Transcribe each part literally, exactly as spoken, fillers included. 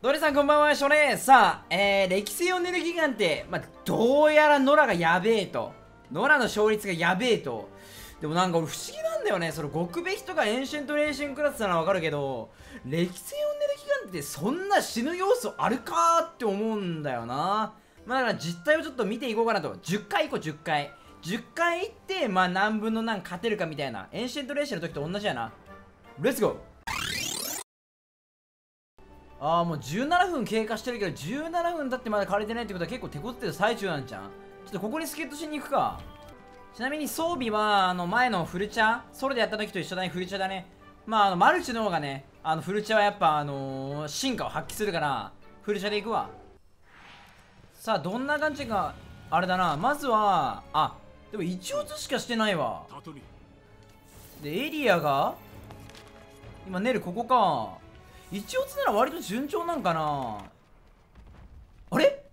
ドリさんこんばんは、ショレー。さあ、えー、歴戦を練る期間って、まあ、どうやらノラがやべえと。ノラの勝率がやべえと。でもなんか俺不思議なんだよね。その極べきとかエンシェントレーションクラスならわかるけど、歴戦を練る期間ってそんな死ぬ要素あるかって思うんだよな。まあだから実態をちょっと見ていこうかなと。じゅっかいいこう、じゅっかい。じゅっかい行って、まあ何分の何勝てるかみたいな。エンシェントレーションの時と同じやな。レッツゴー。ああ、もうじゅうななふん経過してるけど、じゅうななふん経ってまだ枯れてないってことは結構手こずってる最中なんじゃん。ちょっとここに助っ人しに行くか。ちなみに装備は、あの、前のフルチャソロでやった時と一緒だね、フルチャだね。まあ、あのマルチの方がね、あのフルチャはやっぱ、あのー、進化を発揮するから、フルチャで行くわ。さあ、どんな感じか、あれだな、まずは、あ、でも一応ずしかしてないわ。で、エリアが今、ネルここか。一応ずなら割と順調なんかな。あれ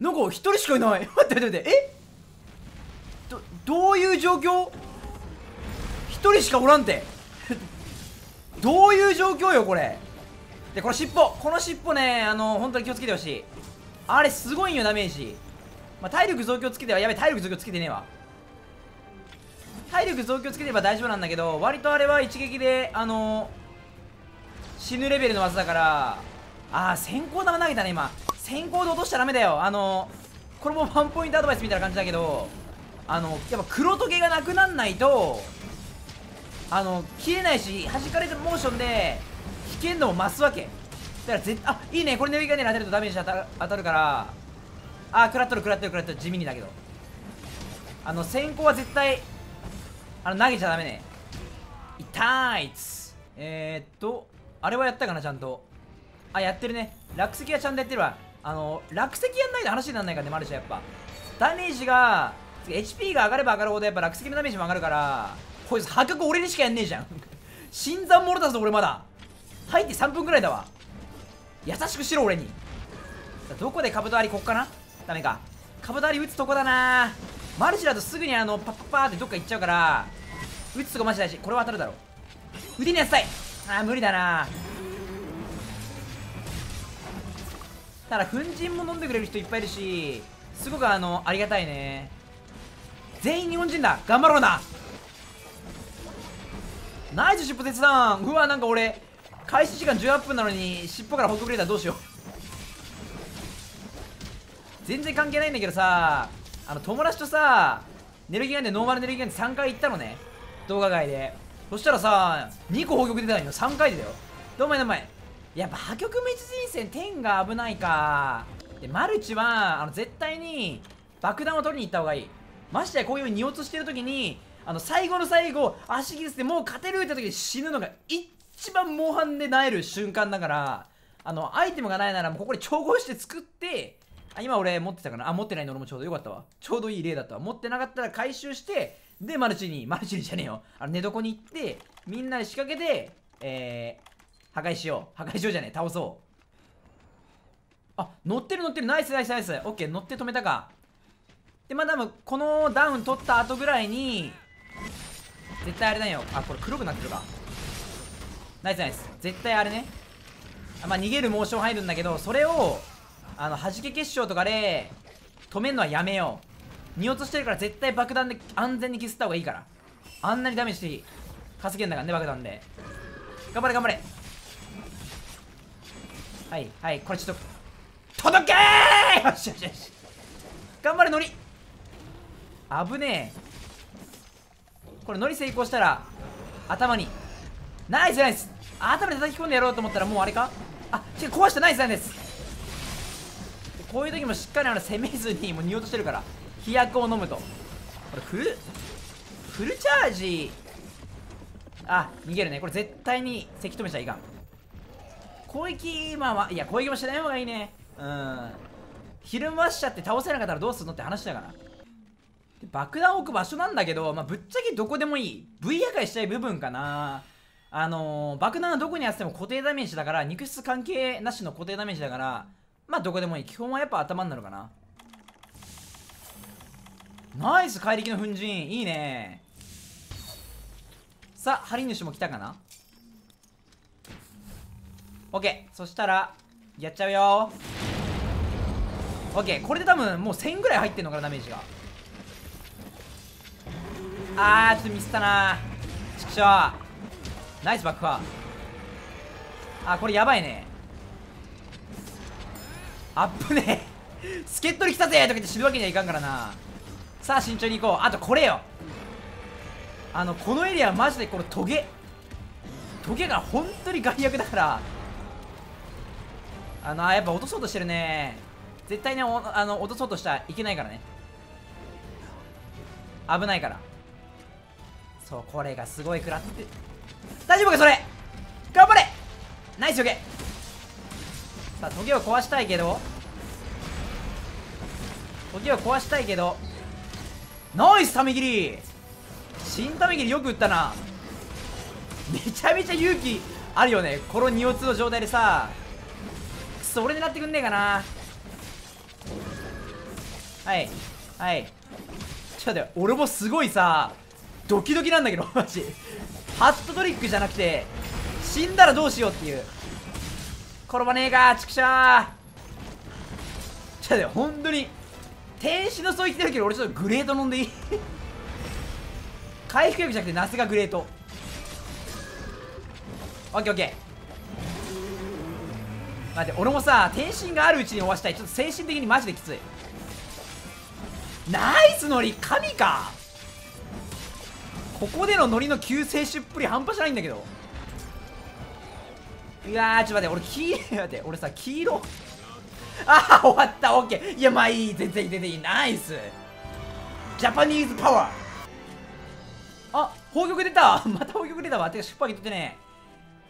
なんか一人しかいない。待って待って待って、えど、どういう状況？一人しかおらんて。どういう状況よ、これ。で、この尻尾、この尻尾ね、あの、本当に気をつけてほしい。あれ、すごいんよ、ダメージ。まあ、体力増強つけては、やべ、体力増強つけてねえわ。体力増強つければ大丈夫なんだけど、割とあれは一撃で、あのー、死ぬレベルの技だから、あー、先行玉投げたね、今。先行で落としちゃダメだよ。あのー、これもワンポイントアドバイスみたいな感じだけど、あの、やっぱ黒時計がなくなんないと、あの、切れないし、弾かれたモーションで、危険度も増すわけ。だから絶対、あ、いいね、これで上がね、当てるとダメージ当たる、当たるから、あー、食らっとる、食らっとる、食らっとる、地味にだけど。あの、先行は絶対、あの投げちゃダメね。痛いっつ。えー、っと、あれはやったかな、ちゃんと。あ、やってるね。落石はちゃんとやってるわ。あの、落石やんないと話にならないからね、マルシャやっぱ。ダメージが、エイチピー が上がれば上がるほど、やっぱ落石のダメージも上がるから、こいつ破格俺にしかやんねえじゃん。新参者だぞ、俺まだ。入ってさんぷんくらいだわ。優しくしろ、俺に。どこでカブトアリ、こっかな？ダメか。カブトアリ打つとこだな。マルチだとすぐにあのパッパッパーってどっか行っちゃうから打つとこマジ大事。これは当たるだろう。腕にやつたい。あー無理だな。ただ粉塵も飲んでくれる人いっぱいいるし、すごくあのありがたいね。全員日本人だ。頑張ろうな。ナイス尻尾切断。うわ、なんか俺開始時間じゅうはっぷんなのに尻尾からほっとくれたらどうしよう。全然関係ないんだけどさ、あの友達とさ、ネルギーガンでノーマルネルギーガンでさんかい行ったのね、動画外で。そしたらさ、にこ砲曲出たのよ、さんかいでだよ。どうもや前、やっぱ破局滅人戦天が危ないか。でマルチはあの絶対に爆弾を取りに行った方がいい。ましてやこういう荷落してる時に、あの最後の最後足切りしてもう勝てるって時に死ぬのが一番猛反で萎える瞬間だから、あのアイテムがないならもうここで調合して作って、あ、今俺持ってたかなあ、持ってないの俺もちょうどよかったわ。ちょうどいい例だったわ。持ってなかったら回収して、で、マルチに、マルチにじゃねえよ。あの、寝床に行って、みんなで仕掛けて、えー、破壊しよう。破壊しようじゃねえ、倒そう。あ、乗ってる乗ってる。ナイスナイスナイス。オッケー、乗って止めたか。で、まあ多分、このダウン取った後ぐらいに、絶対あれだよ。あ、これ黒くなってるか。ナイスナイス。絶対あれね。あ、まあ逃げるモーション入るんだけど、それを、あの弾け結晶とかで止めるのはやめよう。見落としてるから絶対爆弾で安全に消した方がいいから。あんなにダメージ稼げんだからね、爆弾で。頑張れ頑張れ。はいはい、これちょっと届けー。よしよしよし、頑張れノリ。危ねえ。これノリ成功したら頭にナイスナイス。頭に叩き込んでやろうと思ったらもうあれか。あ、違う、壊した。ナイスナイス。こういう時もしっかりあの攻めずに、もう煮落としてるから飛躍を飲むと。これフルフルチャージ。あ、逃げるね。これ絶対にせき止めちゃいかん。攻撃今は、いや攻撃もしない方がいいね。うん、ひるましちゃって倒せなかったらどうするのって話だから。爆弾置く場所なんだけど、まあ、ぶっちゃけどこでもいい。 V 破壊したい部分かな。あのー、爆弾はどこにやっても固定ダメージだから、肉質関係なしの固定ダメージだから、まあどこでもいい。基本はやっぱ頭になるかな。ナイス怪力の粉塵、いいね。さあ針主も来たかな。 OK。 そしたらやっちゃうよー。オッケー、これで多分もうせんぐらい入ってんのかな、ダメージが。あー、ちょっとミスったなー、ちくしょう。ナイス爆破。あー、これやばいね。あっぶねえ助っ人に来たぜーとか言って死ぬわけにはいかんからな。さあ慎重に行こう。あとこれよ、あのこのエリアマジでこのトゲトゲが本当に害悪だから、あのやっぱ落とそうとしてるね、絶対ね。あの落とそうとしたらいけないからね、危ないから。そう、これがすごい食らって、大丈夫かそれ、頑張れ、ナイスよけ。さあトゲを壊したいけど、トゲを壊したいけど、ナイスため切り、新ため切りよく打ったな。めちゃめちゃ勇気あるよね、このによつの状態でさ。くそ、俺狙ってくんねえかな。はいはい、ちょっと待って、俺もすごいさドキドキなんだけど、マジハットトリックじゃなくて死んだらどうしようっていう。転ばねえか、ちくしょー。ちょっと待って、ほんとに天使の層生きてるけど、俺ちょっとグレート飲んでいい回復力じゃなくてナスがグレート。オッケーオッケー。待って、俺もさ天心があるうちに終わしたい。ちょっと精神的にマジできつい。ナイスノリ、神か。ここでのノリの救世主っぷり半端じゃないんだけど。うわー、ちょっと待って、俺黄色待って俺さ黄色ああ終わった。オッケー、いやまあいい、全然全然いい。ナイスジャパニーズパワー。あ、砲玉出たまた砲玉出たわ。てか出発切ってね。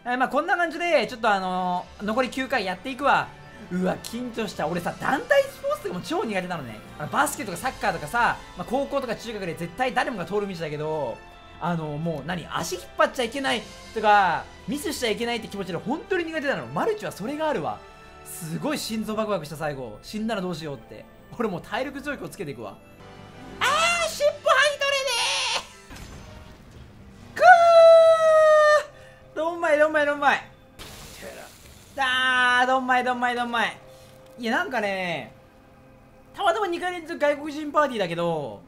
まあこんな感じでちょっとあのー、残りきゅうかいやっていくわ。うわ緊張した。俺さ団体スポーツとかも超苦手なのね。あのバスケとかサッカーとかさ、まあ、高校とか中学で絶対誰もが通る道だけど、あのー、もう何足引っ張っちゃいけないとかミスしちゃいけないって気持ちで本当に苦手なの。マルチはそれがあるわ。すごい心臓バクバクした。最後死んだらどうしようって。俺もう体力増強つけていくわ。あー尻尾はいとれねー。どんまいどんまいどんまいだー、どんまいどんまいどんまい。いやなんかね、たまたまにかい連続外国人パーティーだけど、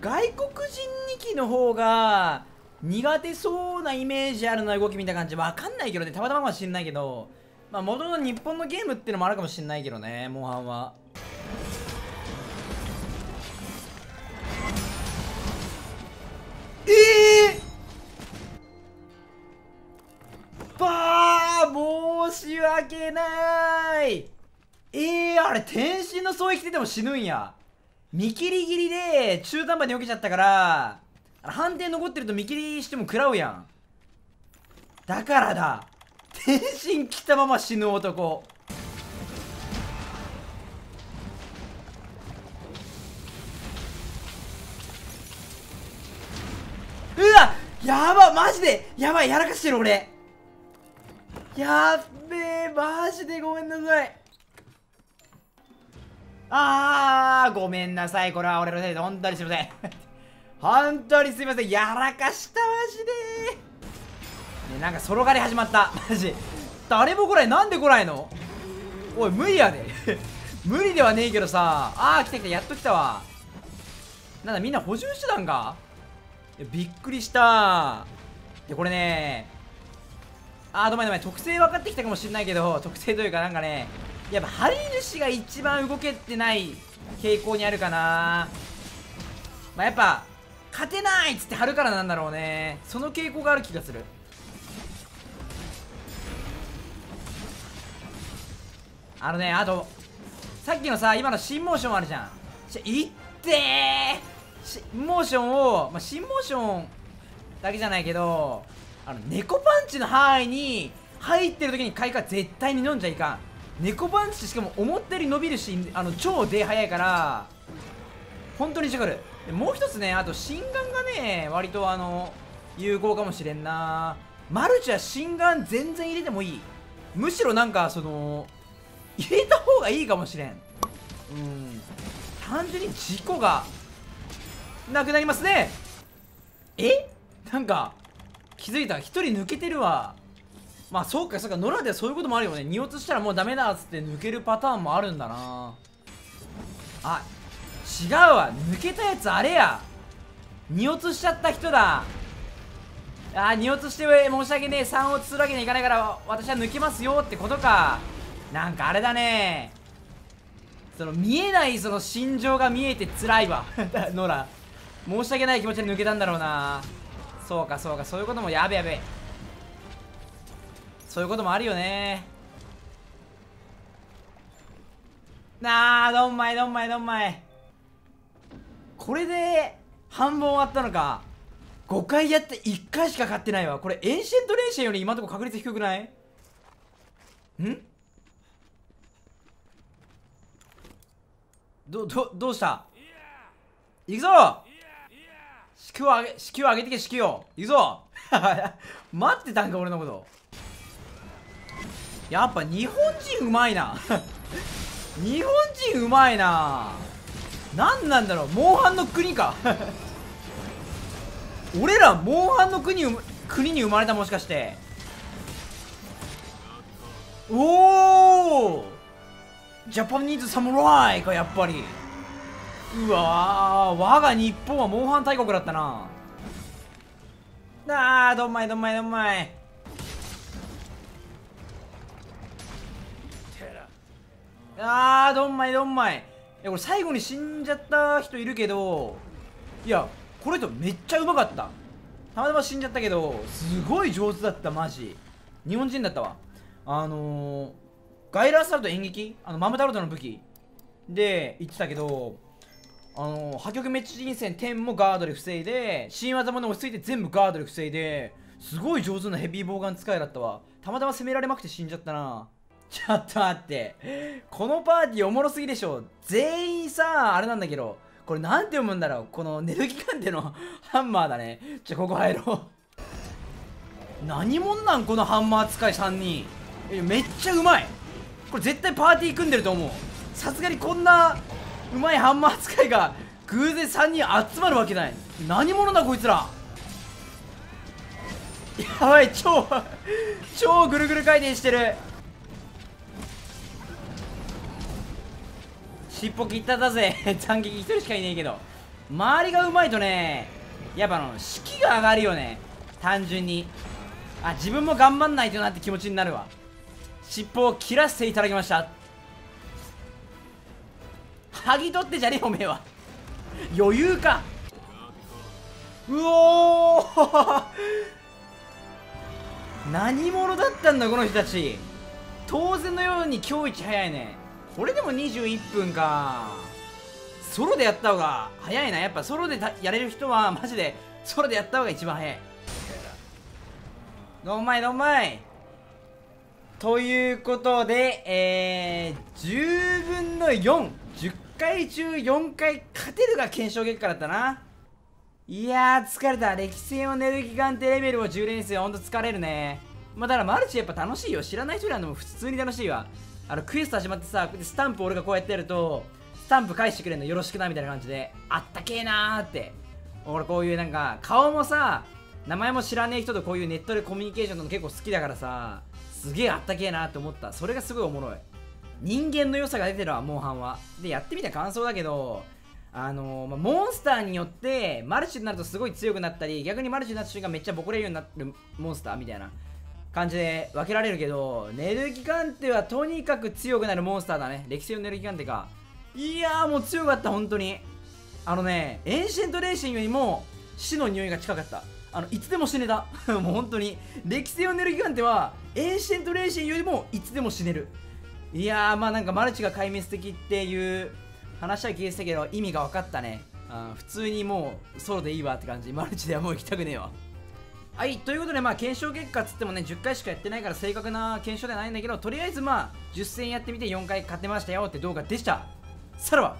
外国人にきの方が苦手そうなイメージあるな、動きみたいな感じ。わかんないけどね、たまたまかもしんないけど、まあ元々日本のゲームっていうのもあるかもしんないけどね、モンハンは。ええーばー、申し訳なーい。えー、あれ天心の層生きてても死ぬんや。見切り切りで中途半端に避けちゃったから、判定残ってると見切りしても食らうやん。だからだ、天心来たまま死ぬ男。うわやば、マジでやばい、やらかしてる俺。やっべえ、マジでごめんなさい。あー、ごめんなさい。これは俺のせいで、本当にすいません。本当にすいません。やらかした、マジで、ね、なんか、そろがり始まった。マジ。誰も来ない。なんで来ないの？おい、無理やで。無理ではねえけどさ。あー、来た来た。やっと来たわ。なんだ、みんな補充してたんか？いや、びっくりした。で、これね、あーどまいどまい、特性分かってきたかもしれないけど、特性というかなんかね、やっぱ張り主が一番動けてない傾向にあるかな。まあやっぱ勝てないっつって張るからなんだろうね。その傾向がある気がする。あのね、あとさっきのさ今の新モーションあるじゃん。いってーモーションを、まあ、新モーションだけじゃないけど、あの猫パンチの範囲に入ってる時に回復は絶対に飲んじゃいかん。猫パンチしかも思ったより伸びるし、あの超出早いから本当にしゃくる。もう一つね、あと心眼がね割とあの有効かもしれんな。マルチは心眼全然入れてもいい。むしろなんかその入れた方がいいかもしれん。うん、単純に事故がなくなりますね。え、なんか気づいた、一人抜けてるわ。まあそうかそうか、ノラではそういうこともあるよね。荷落したらもうダメだっつって抜けるパターンもあるんだなあ。違うわ、抜けたやつあれや、荷落しちゃった人だ。ああ、荷落して申し訳ねえ、さん落ちするわけにはいかないから私は抜けますよってことか。なんかあれだね、その見えないその心情が見えて辛いわノラ申し訳ない気持ちで抜けたんだろうな。そうかそうか、そういうことも、やべやべ、そういうこともあるよね。なあ、どんまいどんまいどんまい。これで半分終わったのか。ごかいやっていっかいしか勝ってないわ。これエンシェントレーションより今のとこ確率低くない？ん？ど、ど、どうした？行くぞ！士気を上げ、士気を上げてけ、士気を。行くぞ待ってたんか、俺のこと。やっぱ日本人うまいな日本人うまいな。何なんだろう、モンハンの国か俺らモンハンの国う国に生まれた、もしかして。おお、ジャパニーズサムライか、やっぱり。うわー、我が日本はモンハン大国だったな。あー、どんまいどんまいどんまい。あー、どんまいどんまい。いや、これ最後に死んじゃった人いるけど、いやこの人めっちゃうまかった。たまたま死んじゃったけどすごい上手だった。マジ日本人だったわ。あのー、ガイラーサルト演劇、あのマムタルトの武器で言ってたけど、あのー、破局滅人戦天もガードで防いで、新技もね落ち着いて全部ガードで防いで、すごい上手なヘビーボウガン使いだったわ。たまたま攻められまくって死んじゃったな。ちょっと待って、このパーティーおもろすぎでしょ。全員さ、あれなんだけど、これなんて読むんだろう、このネルギ鑑定のハンマーだね。じゃここ入ろう何もんなんこのハンマー使いさんにん、めっちゃうまい。これ絶対パーティー組んでると思う。さすがにこんなうまいハンマー使いが偶然さんにん集まるわけない。何者だこいつら。やばい、超超ぐるぐる回転してる。尻尾切っただぜ斬撃一人しかいねえけど、周りがうまいとね、やっぱあの士気が上がるよね、単純に。あ、自分も頑張んないとなって気持ちになるわ。尻尾を切らせていただきました。剥ぎ取ってじゃねえおめえは余裕か。うおー何者だったんだこの人たち。当然のように今日一早いね。これでもにじゅういっぷんか。ソロでやった方が早いな。やっぱソロでやれる人はマジでソロでやった方が一番早い。どんまいどんまい。ということで、えー、じゅうぶんのよん、じゅっかい中よんかい勝てるが検証結果だったな。いやー疲れた。歴戦を寝る期間ってレベルをじゅう連戦、ほんと疲れるね。まあだからマルチやっぱ楽しいよ。知らない人なんでも普通に楽しいわ。あのクエスト始まってさ、スタンプ俺がこうやってやるとスタンプ返してくれるの、よろしくなみたいな感じで、あったけえなーって。俺こういうなんか顔もさ名前も知らねえ人とこういうネットでコミュニケーションとの結構好きだからさ、すげえあったけえなーって思った。それがすごいおもろい。人間の良さが出てるわモンハンは。でやってみた感想だけど、あのーまあ、モンスターによってマルチになるとすごい強くなったり、逆にマルチになった瞬間めっちゃボコれるようになるモンスターみたいな感じで分けられるけど、ネルギ鑑定はとにかく強くなるモンスターだね。歴戦のネルギ鑑定か。いやーもう強かった本当に。あのね、エンシェントレーションよりも死の匂いが近かった。あのいつでも死ねたもう本当に歴戦のネルギ鑑定はエンシェントレーションよりもいつでも死ねる。いやーまあなんかマルチが壊滅的っていう話は聞いてたけど、意味が分かったね。あ、普通にもうソロでいいわって感じ。マルチではもう行きたくねえわ。はい、ということで、まあ検証結果つってもねじゅっかいしかやってないから正確な検証ではないんだけど、とりあえずまあじゅっ戦やってみてよんかい勝てましたよって動画でした。さらば。